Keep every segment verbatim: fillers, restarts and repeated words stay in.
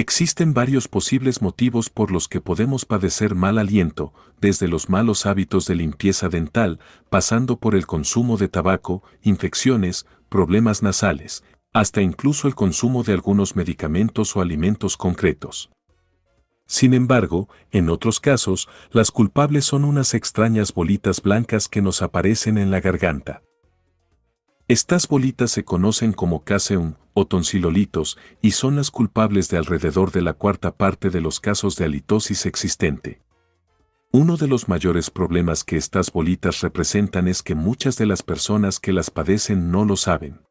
Existen varios posibles motivos por los que podemos padecer mal aliento, desde los malos hábitos de limpieza dental, pasando por el consumo de tabaco, infecciones, problemas nasales, hasta incluso el consumo de algunos medicamentos o alimentos concretos. Sin embargo, en otros casos, las culpables son unas extrañas bolitas blancas que nos aparecen en la garganta. Estas bolitas se conocen como caseum o tonsilolitos y son las culpables de alrededor de la cuarta parte de los casos de halitosis existente. Uno de los mayores problemas que estas bolitas representan es que muchas de las personas que las padecen no lo saben.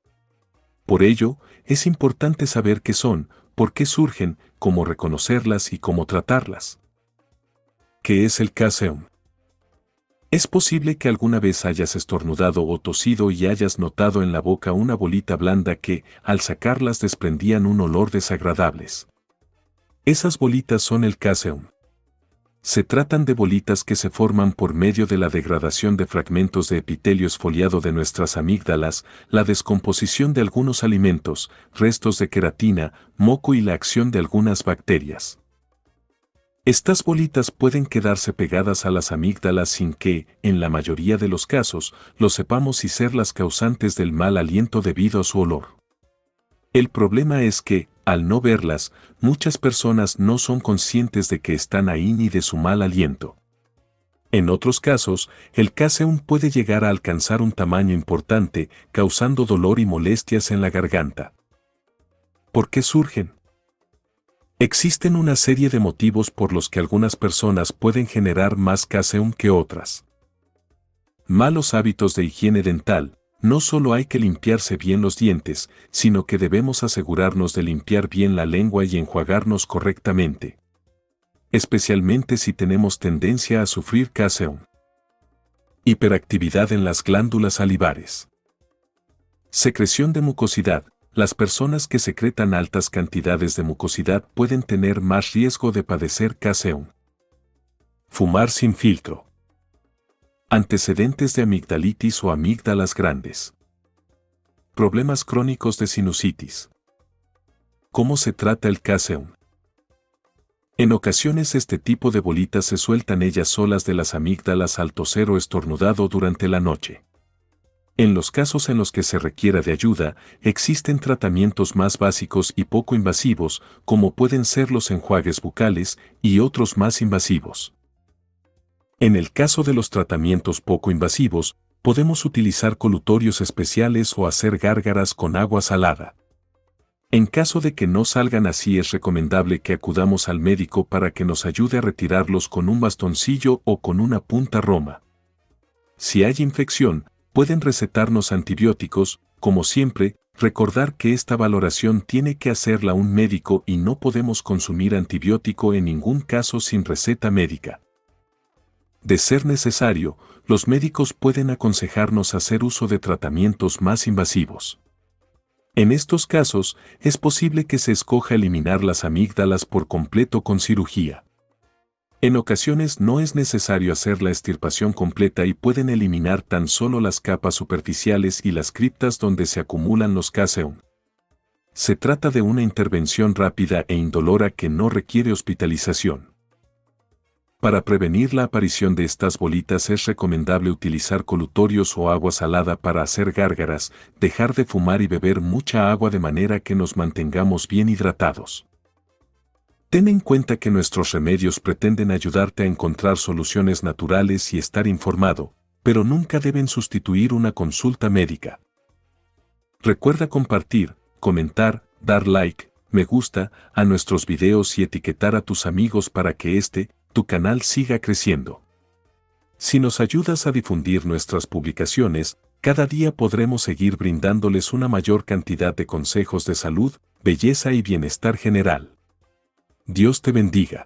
Por ello, es importante saber qué son, por qué surgen, cómo reconocerlas y cómo tratarlas. ¿Qué es el caseum? Es posible que alguna vez hayas estornudado o tosido y hayas notado en la boca una bolita blanda que, al sacarlas, desprendían un olor desagradable. Esas bolitas son el caseum. Se tratan de bolitas que se forman por medio de la degradación de fragmentos de epitelio esfoliado de nuestras amígdalas, la descomposición de algunos alimentos, restos de queratina, moco y la acción de algunas bacterias. Estas bolitas pueden quedarse pegadas a las amígdalas sin que, en la mayoría de los casos, lo sepamos y ser las causantes del mal aliento debido a su olor. El problema es que, al no verlas, muchas personas no son conscientes de que están ahí ni de su mal aliento. En otros casos, el caseum puede llegar a alcanzar un tamaño importante, causando dolor y molestias en la garganta. ¿Por qué surgen? Existen una serie de motivos por los que algunas personas pueden generar más caseum que otras. Malos hábitos de higiene dental. No solo hay que limpiarse bien los dientes, sino que debemos asegurarnos de limpiar bien la lengua y enjuagarnos correctamente, especialmente si tenemos tendencia a sufrir caseum. Hiperactividad en las glándulas salivares. Secreción de mucosidad. Las personas que secretan altas cantidades de mucosidad pueden tener más riesgo de padecer caseum. Fumar sin filtro. Antecedentes de amigdalitis o amígdalas grandes. Problemas crónicos de sinusitis. ¿Cómo se trata el caseum? En ocasiones este tipo de bolitas se sueltan ellas solas de las amígdalas al toser o estornudado durante la noche. En los casos en los que se requiera de ayuda, existen tratamientos más básicos y poco invasivos, como pueden ser los enjuagues bucales y otros más invasivos. En el caso de los tratamientos poco invasivos, podemos utilizar colutorios especiales o hacer gárgaras con agua salada. En caso de que no salgan así, es recomendable que acudamos al médico para que nos ayude a retirarlos con un bastoncillo o con una punta roma. Si hay infección, pueden recetarnos antibióticos. Como siempre, recordar que esta valoración tiene que hacerla un médico y no podemos consumir antibiótico en ningún caso sin receta médica. De ser necesario, los médicos pueden aconsejarnos hacer uso de tratamientos más invasivos. En estos casos, es posible que se escoja eliminar las amígdalas por completo con cirugía. En ocasiones no es necesario hacer la extirpación completa y pueden eliminar tan solo las capas superficiales y las criptas donde se acumulan los caseum. Se trata de una intervención rápida e indolora que no requiere hospitalización. Para prevenir la aparición de estas bolitas es recomendable utilizar colutorios o agua salada para hacer gárgaras, dejar de fumar y beber mucha agua de manera que nos mantengamos bien hidratados. Ten en cuenta que nuestros remedios pretenden ayudarte a encontrar soluciones naturales y estar informado, pero nunca deben sustituir una consulta médica. Recuerda compartir, comentar, dar like, me gusta a nuestros videos y etiquetar a tus amigos para que este, tu canal, siga creciendo. Si nos ayudas a difundir nuestras publicaciones, cada día podremos seguir brindándoles una mayor cantidad de consejos de salud, belleza y bienestar general. Dios te bendiga.